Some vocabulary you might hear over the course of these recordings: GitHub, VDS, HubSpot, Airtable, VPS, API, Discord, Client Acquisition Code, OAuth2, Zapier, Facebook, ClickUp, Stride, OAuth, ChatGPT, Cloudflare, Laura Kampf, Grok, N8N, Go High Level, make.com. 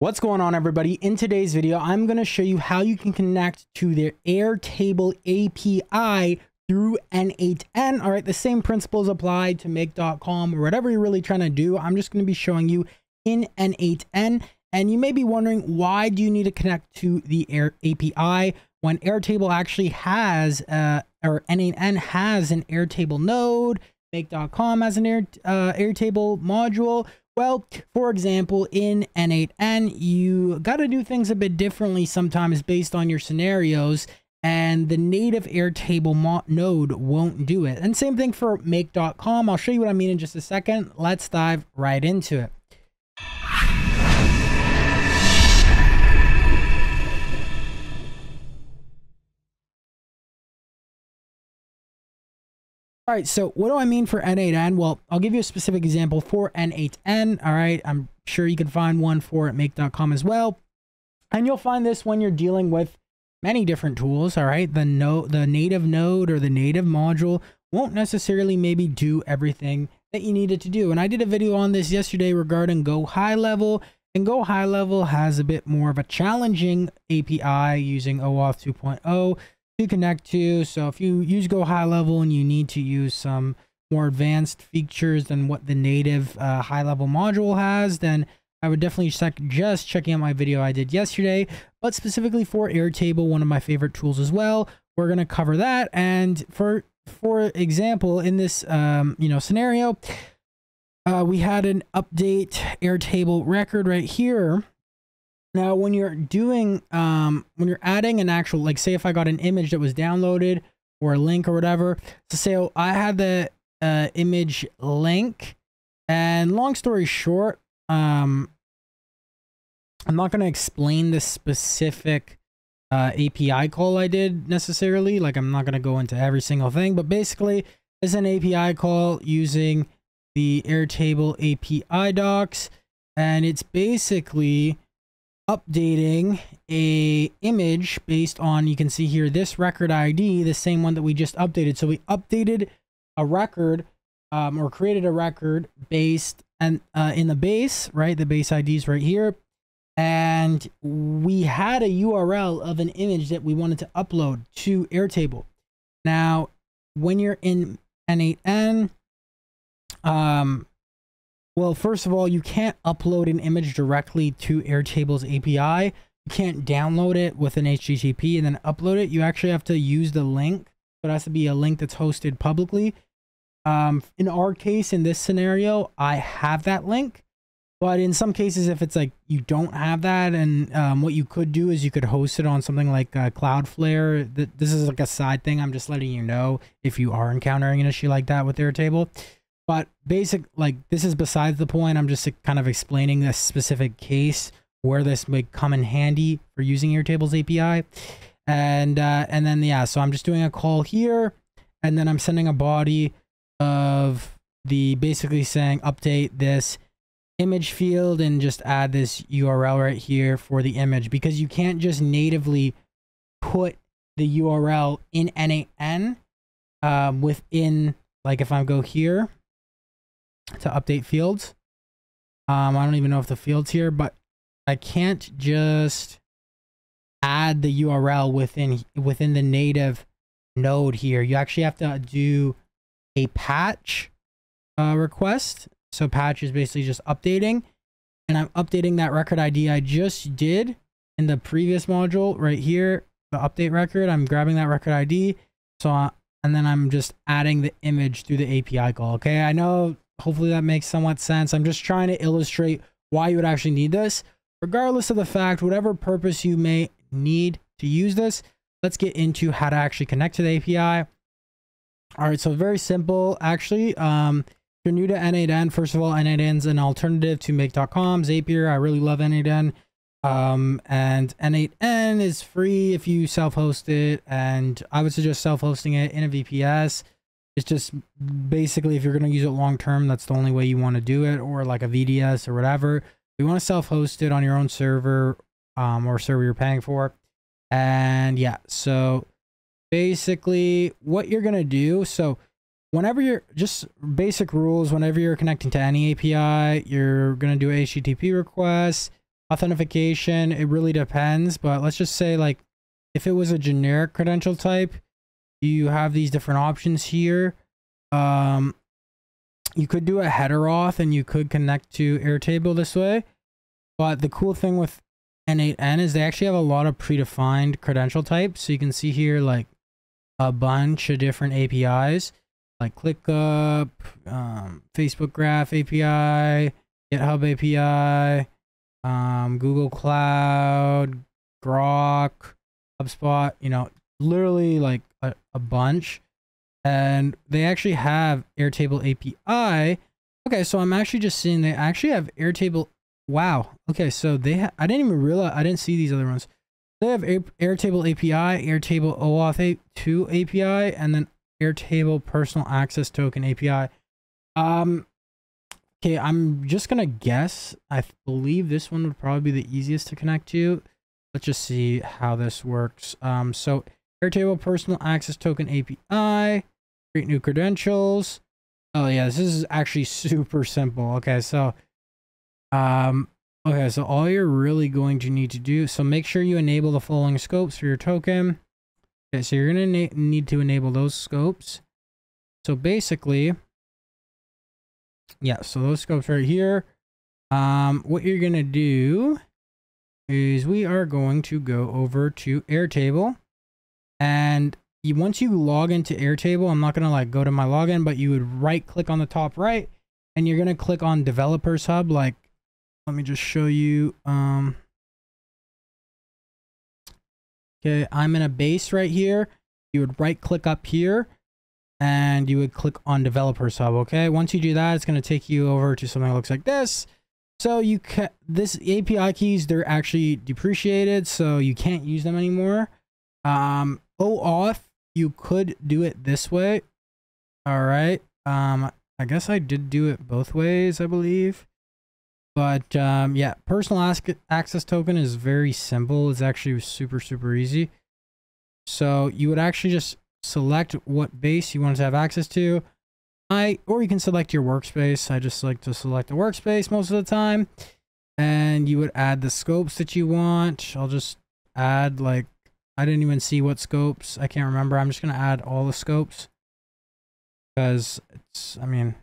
What's going on, everybody? In today's video, I'm going to show you how you can connect to their Airtable API through N8N. All right, the same principles apply to make.com or whatever you're really trying to do. I'm just going to be showing you in N8N. And you may be wondering, why do you need to connect to the Air API when Airtable actually has, or N8N has an Airtable node, make.com has an Airtable module. Well, for example, in N8N, you got to do things a bit differently sometimes based on your scenarios, and the native Airtable node won't do it. And same thing for make.com. I'll show you what I mean in just a second. Let's dive right into it. All right, so what do I mean for N8N? Well, I'll give you a specific example for N8N. All right, I'm sure you can find one for make.com as well. And you'll find this when you're dealing with many different tools, all right? The native node or the native module won't necessarily maybe do everything that you need it to do. And I did a video on this yesterday regarding Go High Level. And Go High Level has a bit more of a challenging API using OAuth 2.0. to connect to. So if you use Go High Level and you need to use some more advanced features than what the native high level module has, then I would definitely suggest checking out my video I did yesterday. But specifically for Airtable, one of my favorite tools as well, we're going to cover that. And for example, in this scenario, we had an update Airtable record right here. Now, when you're doing, when you're adding an actual, like say if I got an image that was downloaded or a link or whatever, so say I had the image link, and long story short, I'm not going to explain the specific API call I did necessarily. Like, I'm not going to go into every single thing, but basically it's an API call using the Airtable API docs, and it's basically updating a image based on, you can see here, this record ID, the same one that we just updated. So we updated a record or created a record based and in the base, right? The base ID is right here. And we had a URL of an image that we wanted to upload to Airtable. Now, when you're in N8N, well, first of all, you can't upload an image directly to Airtable's API. You can't download it with an HTTP and then upload it. You actually have to use the link, but it has to be a link that's hosted publicly. In our case, in this scenario, I have that link, but in some cases, if it's like you don't have that, and what you could do is you could host it on something like Cloudflare. This is like a side thing. I'm just letting you know if you are encountering an issue like that with Airtable. But this is besides the point. I'm just kind of explaining this specific case where this may come in handy for using Airtable's API. And then, yeah, so I'm just doing a call here, and then I'm sending a body of the basically saying, update this image field and just add this URL right here for the image, because you can't just natively put the URL in N8N within, like if I go here, to update fields. I don't even know if the field's here, but I can't just add the URL within the native node here. You actually have to do a patch request. So patch is basically just updating, and I'm updating that record ID I just did in the previous module right here, the update record. I'm grabbing that record ID. And then I'm just adding the image through the API call. Okay, I know. Hopefully that makes somewhat sense. I'm just trying to illustrate why you would actually need this. Regardless of the fact, whatever purpose you may need to use this, let's get into how to actually connect to the API. All right, so very simple, actually. If you're new to N8N, first of all, N8N is an alternative to make.com, Zapier. I really love N8N. And N8N is free if you self-host it, and I would suggest self-hosting it in a VPS. It's just basically, if you're going to use it long-term, that's the only way you want to do it, or like a VDS or whatever. You want to self-host it on your own server or server you're paying for. And yeah, so basically what you're going to do, so whenever you're, just basic rules, whenever you're connecting to any API, you're going to do HTTP requests. authentication, it really depends, but let's just say like if it was a generic credential type, you have these different options here. You could do a header auth and you could connect to Airtable this way, but the cool thing with N8N is they actually have a lot of predefined credential types. So you can see here like a bunch of different APIs like ClickUp, Facebook Graph API, GitHub API, Google Cloud, Grok, HubSpot, you know, literally like a bunch. And they actually have Airtable API. Okay, so I'm actually just seeing they actually have Airtable. Wow. Okay, so I didn't even realize, I didn't see these other ones. They have Airtable API, Airtable OAuth2 API, and then Airtable Personal Access Token API. Okay, I'm just gonna guess. I believe this one would probably be the easiest to connect to. Let's just see how this works. So Airtable Personal Access Token API, create new credentials. Oh yeah, this is actually super simple. Okay, so all you're really going to need to do, so make sure you enable the following scopes for your token. Okay, so you're gonna need to enable those scopes. So basically, yeah, so those scopes right here, what you're gonna do is we are going to go over to Airtable, and once you log into Airtable, I'm not gonna like go to my login, but you would right click on the top right and you're gonna click on Developers Hub. Like, let me just show you. Okay, I'm in a base right here. You would right click up here and you would click on Developers Hub. Okay, once you do that, it's going to take you over to something that looks like this. So you can, this API keys, they're actually depreciated, so you can't use them anymore. OAuth, you could do it this way. All right, I guess I did do it both ways, I believe, but yeah, personal access token is very simple. It's actually super easy. So you would actually just select what base you want to have access to, or you can select your workspace. I just like to select the workspace most of the time, and you would add the scopes that you want. I'll just add, like, I didn't even see what scopes, I can't remember. I'm just gonna add all the scopes because it's, I mean,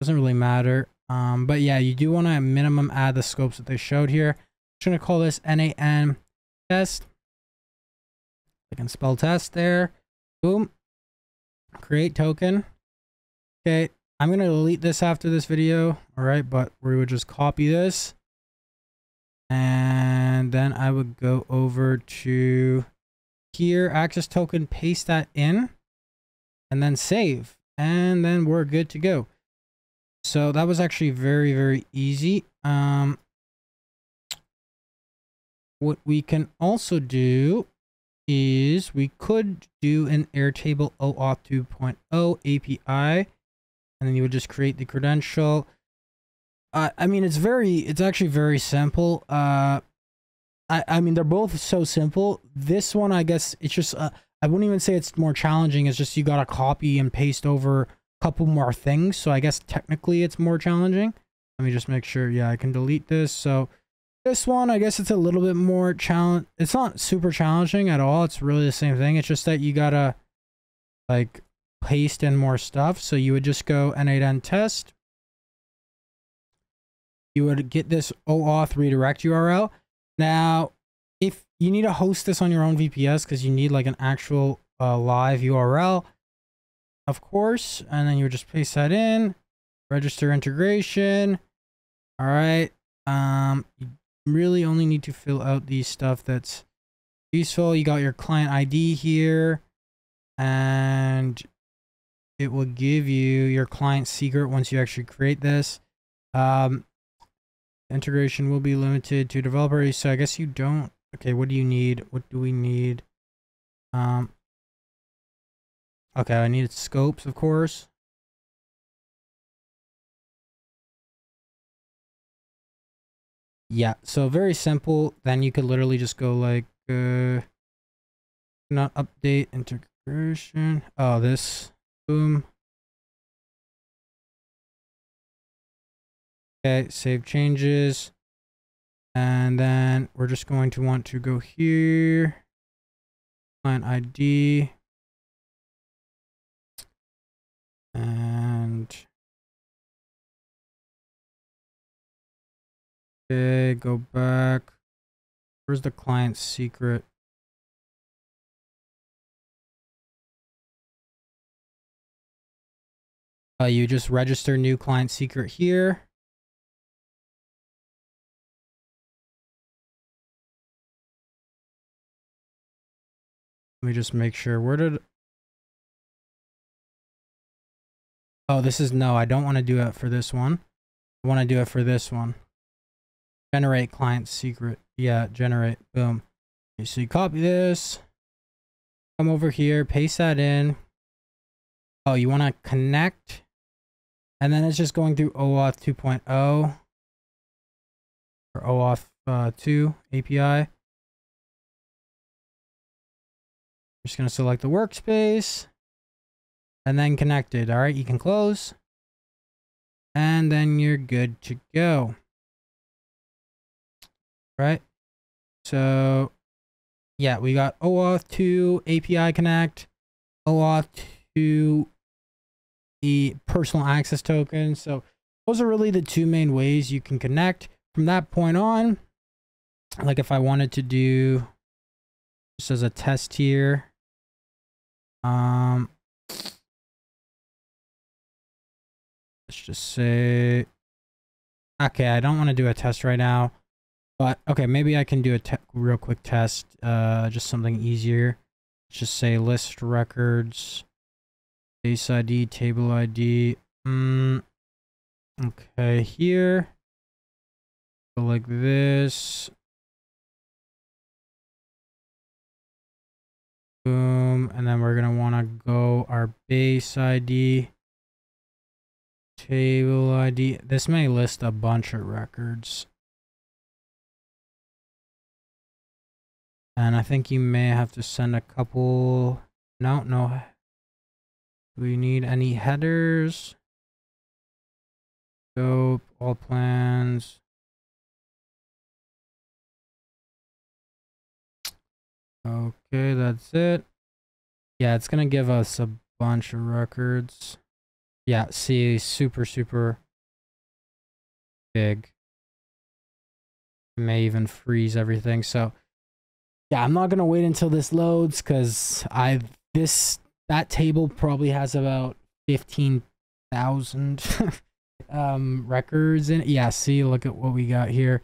doesn't really matter. But yeah, you do want to at minimum add the scopes that they showed here. I'm just gonna call this N8N test. I can spell test there. Boom. Create token. Okay, I'm going to delete this after this video. All right, but we would just copy this. And then I would go over to here, access token, paste that in, and then save. And then we're good to go. So that was actually very easy. What we can also do is we could do an Airtable OAuth 2.0 API, and then you would just create the credential. I mean, it's actually very simple. I mean, they're both so simple. This one, I guess it's just, I wouldn't even say it's more challenging. It's just, you got to copy and paste over a couple more things. So I guess technically it's more challenging. Let me just make sure. Yeah, I can delete this. So this one, I guess it's a little bit more challenge. It's not super challenging at all. It's really the same thing. It's just that you gotta like paste in more stuff. So you would just go N8N test. You would get this OAuth redirect URL. Now, if you need to host this on your own VPS, because you need like an actual live URL, of course, and then you would just paste that in, register integration. All right. Really only need to fill out these stuff that's useful. You got your client ID here, and it will give you your client secret once you actually create this. Integration will be limited to developers, so I guess you don't. Okay, what do you need? What do we need? Okay, I needed scopes, of course. Yeah, so very simple. Then you could literally just go like, not update integration. Oh, this, boom. Okay, save changes. And then we're just going to want to go here, client ID, and okay, go back. Where's the client secret? You just register new client secret here. Let me just make sure. Where did... Oh, this is... No, I don't want to do it for this one. I want to do it for this one. Generate client secret. Yeah, generate. Boom. So you copy this. Come over here. Paste that in. Oh, you want to connect. And then it's just going through OAuth 2.0 or OAuth 2 API. I'm just going to select the workspace and then connected. All right, you can close and then you're good to go. All right. So yeah, we got OAuth2 API connect, OAuth2 the personal access token. So those are really the two main ways you can connect. From that point on, like if I wanted to do just as a test here, let's just say, okay, I don't want to do a test right now, but okay, maybe I can do a real quick test, just something easier. Let's just say list records, base ID, table ID. Okay, here, go like this. Boom, and then we're going to want to go our base ID, table ID. This may list a bunch of records. And I think you may have to send a couple. No. Do we need any headers? Scope, all plans. Okay, that's it. Yeah, it's gonna give us a bunch of records. Yeah, see, super big. It may even freeze everything. So yeah, I'm not gonna wait until this loads because that table probably has about 15,000 records in it. Yeah, see, look at what we got here.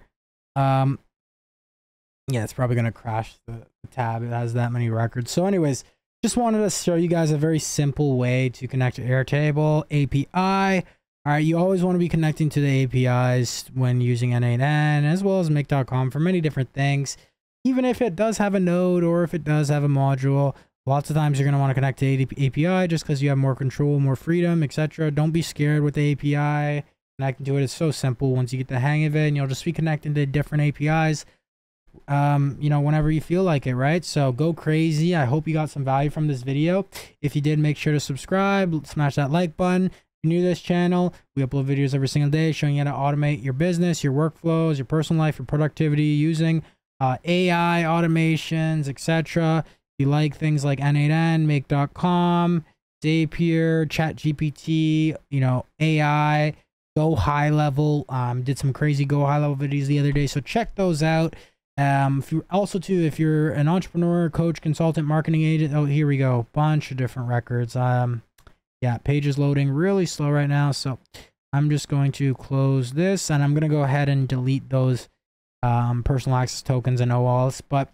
Yeah, it's probably going to crash the tab. It has that many records. So anyways, just wanted to show you guys a very simple way to connect to Airtable API. All right, you always want to be connecting to the APIs when using N8N as well as make.com for many different things. Even if it does have a node or if it does have a module, lots of times you're going to want to connect to API just because you have more control, more freedom, etc. Don't be scared with the API. Connecting to it is so simple once you get the hang of it, and you'll just be connecting to different APIs you know, whenever you feel like it, right? So go crazy. I hope you got some value from this video. If you did, make sure to subscribe, smash that like button. If you're new to this channel, we upload videos every single day showing you how to automate your business, your workflows, your personal life, your productivity using AI automations, etc. If you like things like N8N, make.com, Zapier, ChatGPT, you know, AI, Go High Level, did some crazy Go High Level videos the other day, so check those out. If you're also too, if you're an entrepreneur, coach, consultant, marketing agent, oh, here we go, bunch of different records. Yeah, page is loading really slow right now, so I'm just going to close this and I'm going to go ahead and delete those personal access tokens and OAuths. But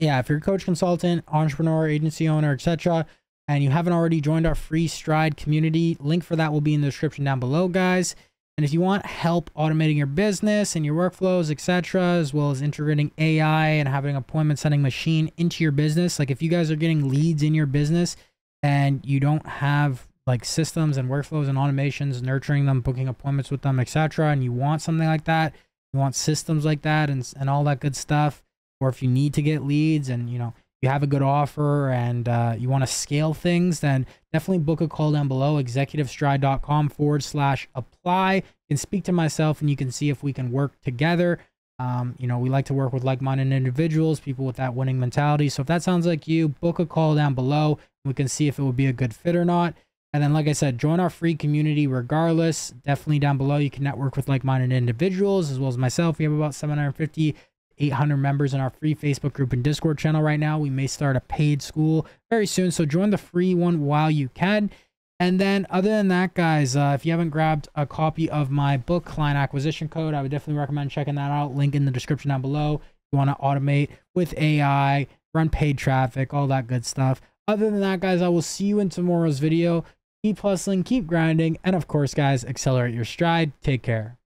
yeah, if you're a coach, consultant, entrepreneur, agency owner, etc., and you haven't already joined our free Stride community, link for that will be in the description down below, guys. And if you want help automating your business and your workflows, etc., as well as integrating AI and having an appointment setting machine into your business, like if you guys are getting leads in your business and you don't have like systems and workflows and automations, nurturing them, booking appointments with them, etc., and you want something like that, you want systems like that and all that good stuff, or if you need to get leads and, you know, you have a good offer and you want to scale things, then definitely book a call down below, executivestride.com/apply. You can speak to myself and you can see if we can work together. You know, we like to work with like-minded individuals, people with that winning mentality. So if that sounds like you, book a call down below. We can see if it would be a good fit or not. And then, like I said, join our free community regardless. Definitely down below, you can network with like-minded individuals as well as myself. We have about 750, 800 members in our free Facebook group and Discord channel right now. We may start a paid school very soon, so join the free one while you can. And then other than that, guys, if you haven't grabbed a copy of my book, Client Acquisition Code, I would definitely recommend checking that out. Link in the description down below. If you want to automate with AI, run paid traffic, all that good stuff. Other than that, guys, I will see you in tomorrow's video. Keep hustling, keep grinding, and of course, guys, accelerate your stride. Take care.